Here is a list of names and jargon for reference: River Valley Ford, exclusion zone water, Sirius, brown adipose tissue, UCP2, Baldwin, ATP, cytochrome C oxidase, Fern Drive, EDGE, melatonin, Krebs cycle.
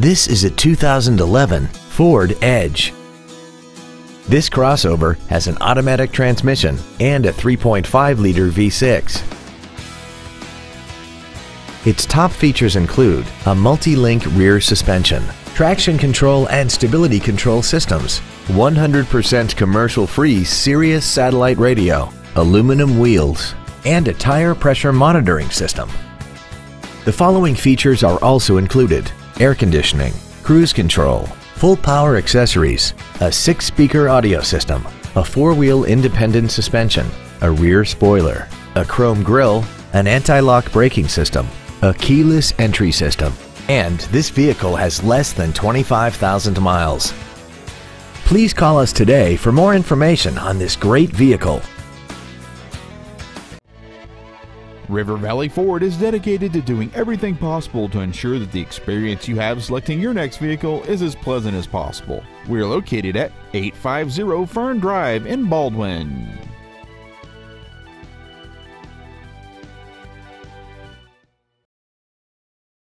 This is a 2011 Ford Edge. This crossover has an automatic transmission and a 3.5-liter V6. Its top features include a multi-link rear suspension, traction control and stability control systems, 100% commercial-free Sirius satellite radio, aluminum wheels, and a tire pressure monitoring system. The following features are also included: air conditioning, cruise control, full power accessories, a 6-speaker audio system, a 4-wheel independent suspension, a rear spoiler, a chrome grille, an anti-lock braking system, a keyless entry system, and this vehicle has less than 25,000 miles. Please call us today for more information on this great vehicle. River Valley Ford is dedicated to doing everything possible to ensure that the experience you have selecting your next vehicle is as pleasant as possible. We are located at 850 Fern Drive in Baldwin.